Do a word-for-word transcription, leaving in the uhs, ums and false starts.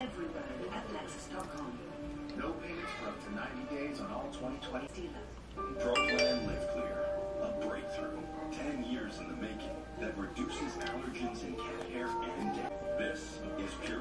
Everybody at Lexus dot com. No payments for up to ninety days on all twenty twenty dealer. ProPlan Live Clear, a breakthrough ten years in the making that reduces allergens in cat hair and damage. This is pure.